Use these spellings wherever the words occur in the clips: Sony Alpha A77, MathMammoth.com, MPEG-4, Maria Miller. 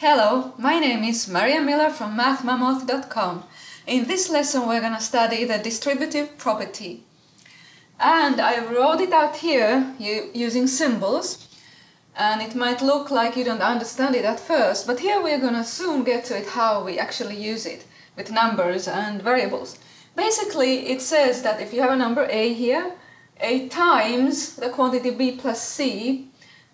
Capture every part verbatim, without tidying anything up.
Hello, my name is Maria Miller from Math Mammoth dot com. In this lesson we're gonna study the distributive property. And I wrote it out here using symbols, and it might look like you don't understand it at first, but here we're gonna soon get to it how we actually use it with numbers and variables. Basically it says that if you have a number A here, A times the quantity B plus C,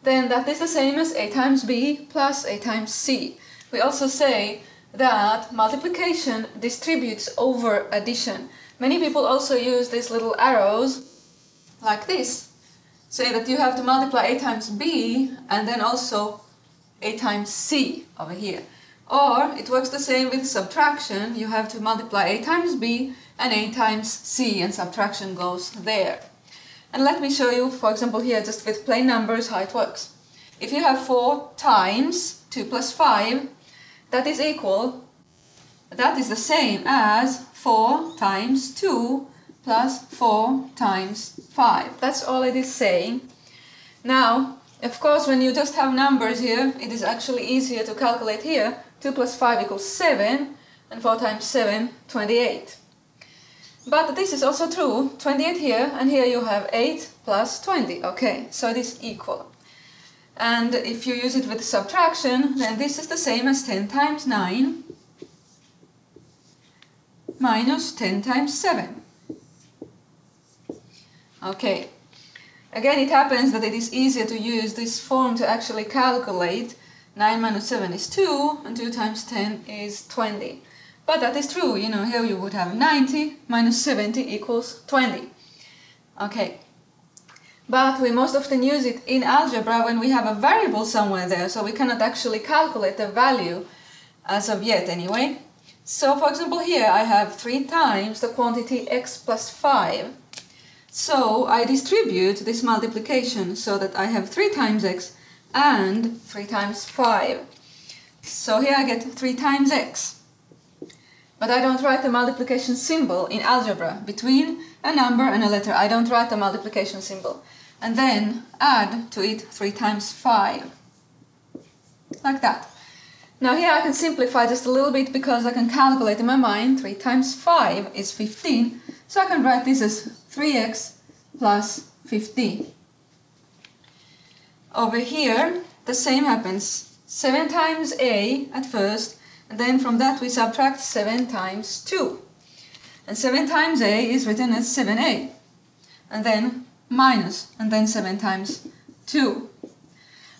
then that is the same as A times B plus A times C. We also say that multiplication distributes over addition. Many people also use these little arrows like this. Say that you have to multiply A times B and then also A times C over here. Or it works the same with subtraction. You have to multiply A times B and A times C, and subtraction goes there. And let me show you, for example, here just with plain numbers how it works. If you have four times two plus five, that is equal, that is the same as four times two plus four times five. That's all it is saying. Now, of course, when you just have numbers here, it is actually easier to calculate here. two plus five equals seven, and four times seven, twenty-eight. But this is also true, twenty-eight here, and here you have eight plus twenty, okay, so it is equal. And if you use it with subtraction, then this is the same as ten times nine minus ten times seven. Okay, again it happens that it is easier to use this form to actually calculate. nine minus seven is two, and two times ten is twenty. But that is true, you know, here you would have ninety minus seventy equals twenty. Okay, but we most often use it in algebra when we have a variable somewhere there, so we cannot actually calculate the value as of yet anyway. So for example here I have three times the quantity x plus five. So I distribute this multiplication so that I have three times x and three times five. So here I get three times x. But I don't write the multiplication symbol in algebra. Between a number and a letter, I don't write the multiplication symbol. And then add to it three times five. Like that. Now here I can simplify just a little bit because I can calculate in my mind. three times five is fifteen. So I can write this as three x plus fifteen. Over here, the same happens. seven times a at first. And then from that we subtract seven times two. And seven times a is written as seven a. And then minus, and then seven times two.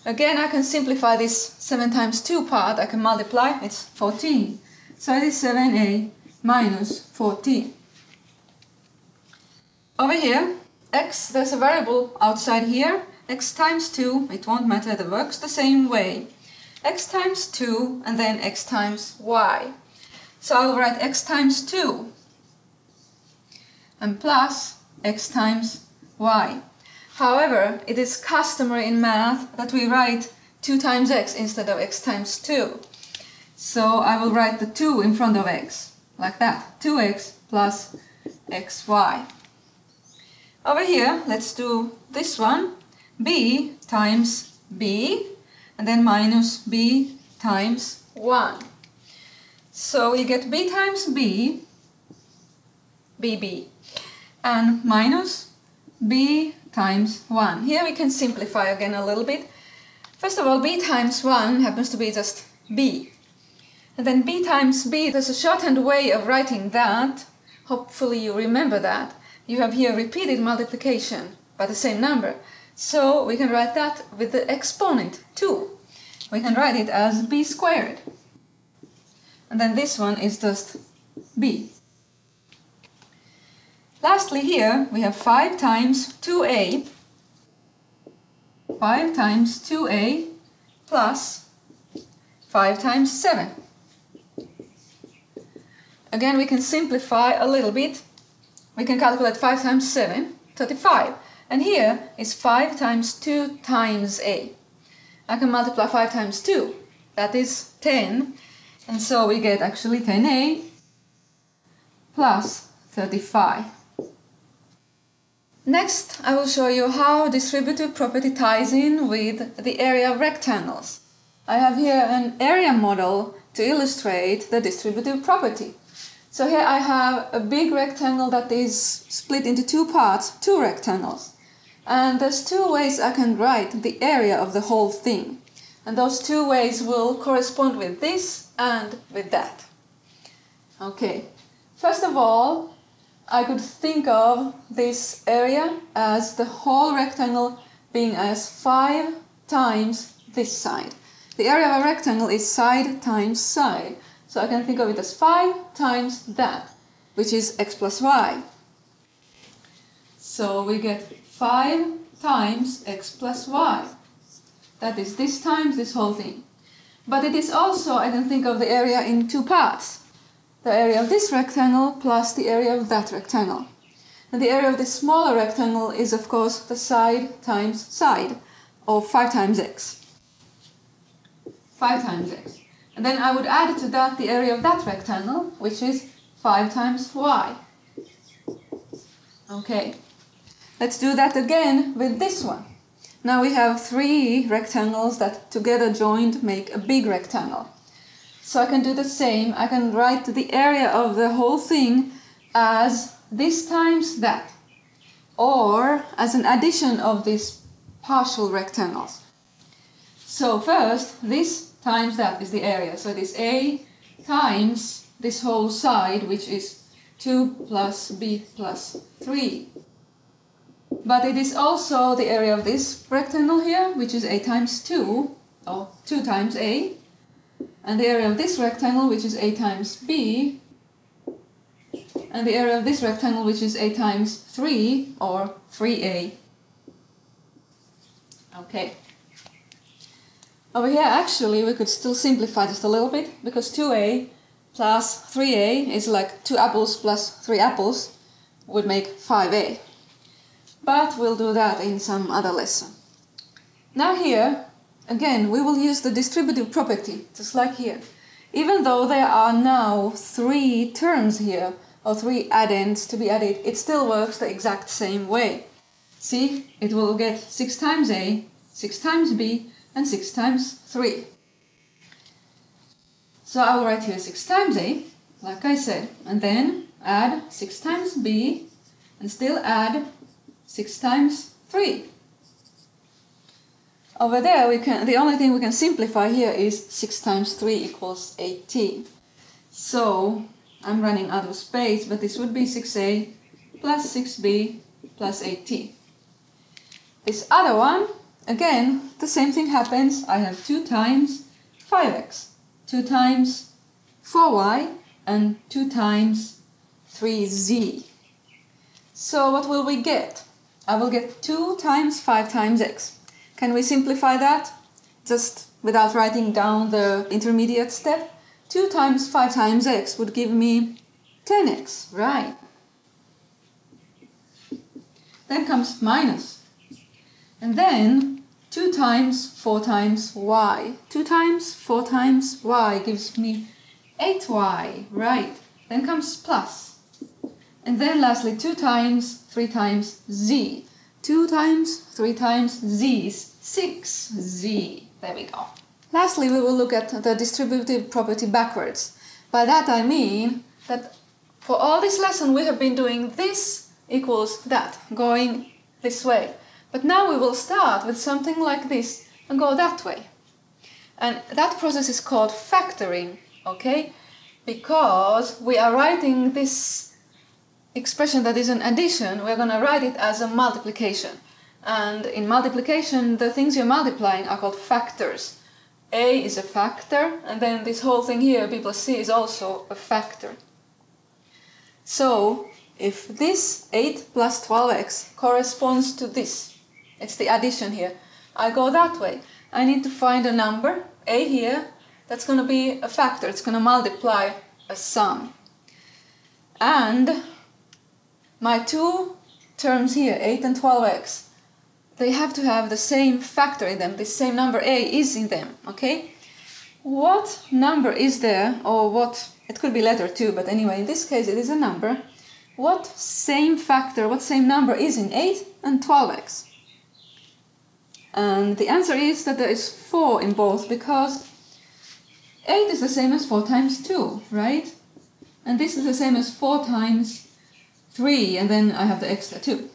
Again, I can simplify this seven times two part. I can multiply, it's fourteen. So it is seven a minus fourteen. Over here, x, there's a variable outside here. X times two, it won't matter, it works the same way. X times two, and then x times y. So I'll write x times two and plus x times y. However, it is customary in math that we write two times x instead of x times two. So I will write the two in front of x, like that. two x plus xy. Over here, let's do this one. B times b. And then minus b times one. So you get b times b, bb, and minus b times one. Here we can simplify again a little bit. First of all, b times one happens to be just b. And then b times b, there's a shorthand way of writing that. Hopefully you remember that. You have here repeated multiplication by the same number. So we can write that with the exponent two. We can write it as b squared. And then this one is just b. Lastly here we have five times two a. five times two a plus five times seven. Again we can simplify a little bit. We can calculate five times seven, thirty-five. And here is five times two times a. I can multiply five times two, that is ten. And so we get actually ten a plus thirty-five. Next, I will show you how distributive property ties in with the area of rectangles. I have here an area model to illustrate the distributive property. So here I have a big rectangle that is split into two parts, two rectangles. And there's two ways I can write the area of the whole thing. And those two ways will correspond with this and with that. Okay, first of all, I could think of this area as the whole rectangle being as five times this side. The area of a rectangle is side times side. So I can think of it as five times that, which is x plus y. So we get five times x plus y. That is this times this whole thing. But it is also, I can think of the area in two parts. The area of this rectangle plus the area of that rectangle. And the area of this smaller rectangle is, of course, the side times side, or five times x. five times x. And then I would add to that the area of that rectangle, which is five times y. Okay, let's do that again with this one. Now we have three rectangles that together joined make a big rectangle. So I can do the same. I can write the area of the whole thing as this times that, or as an addition of these partial rectangles. So first, this times that is the area. So it is A times this whole side, which is two plus B plus three. But it is also the area of this rectangle here, which is A times two, or two times A. And the area of this rectangle, which is A times B. And the area of this rectangle, which is A times three, or three A. Okay. Over here, actually, we could still simplify just a little bit, because two A plus three A is like two apples plus three apples would make five A. But we'll do that in some other lesson. Now here, again, we will use the distributive property, just like here. Even though there are now three terms here, or three addends to be added, it still works the exact same way. See, it will get six times A, six times B, and six times three. So I will write here six times A, like I said, and then add six times B, and still add six times three. Over there, we can, the only thing we can simplify here is six times three equals eighteen. So I'm running out of space, but this would be six A plus six B plus eighteen. This other one, again, the same thing happens. I have two times five x, two times four y, and two times three z. So what will we get? I will get two times five times x. Can we simplify that? Just without writing down the intermediate step. two times five times x would give me ten x, right? Then comes minus. And then two times four times y. two times four times y gives me eight y, right? Then comes plus. And then lastly two times three times z. two times three times z is six z. There we go. Lastly, we will look at the distributive property backwards. By that I mean that for all this lesson we have been doing this equals that, going this way. But now we will start with something like this and go that way. And that process is called factoring, okay? Because we are writing this expression that is an addition, we're going to write it as a multiplication. And in multiplication, the things you're multiplying are called factors. A is a factor, and then this whole thing here, B plus C, is also a factor. So, if this eight plus twelve x corresponds to this, it's the addition here. I go that way. I need to find a number, a here, that's going to be a factor. It's going to multiply a sum. And my two terms here, eight and twelve x, they have to have the same factor in them. The same number a is in them, okay? What number is there, or what, it could be letter too, but anyway, in this case it is a number. What same factor, what same number is in eight and twelve x? And the answer is that there is four in both, because eight is the same as four times two, right? And this is the same as four times three, and then I have the extra two.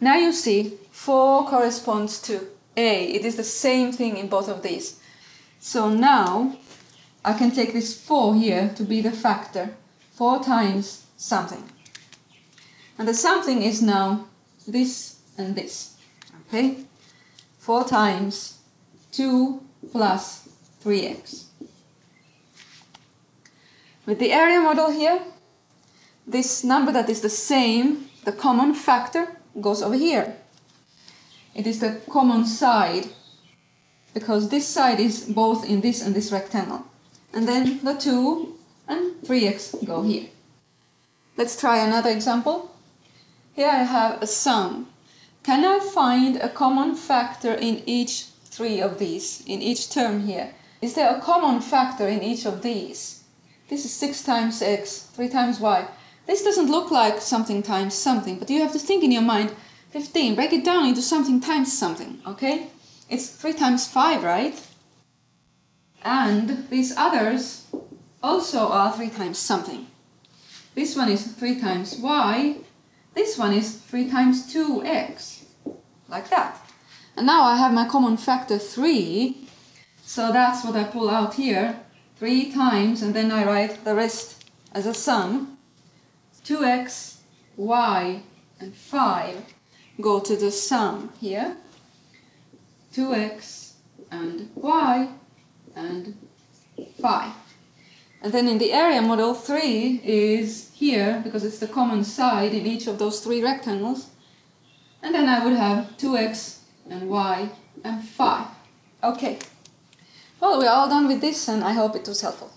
Now you see four corresponds to A. It is the same thing in both of these. So now I can take this four here to be the factor. four times something. And the something is now this and this. Okay? four times two plus three x. With the area model here, this number that is the same, the common factor, goes over here. It is the common side, because this side is both in this and this rectangle. And then the two and three x go here. Let's try another example. Here I have a sum. Can I find a common factor in each three of these, in each term here? Is there a common factor in each of these? This is six times x, three times y. This doesn't look like something times something, but you have to think in your mind, fifteen, break it down into something times something, okay? It's three times five, right? And these others also are three times something. This one is three times y, this one is three times two x, like that. And now I have my common factor three, so that's what I pull out here, three times, and then I write the rest as a sum. two x, y, and five go to the sum here. two x and y and five. And then in the area model, three is here, because it's the common side in each of those three rectangles. And then I would have two x and y and five. Okay. Well, we're all done with this, and I hope it was helpful.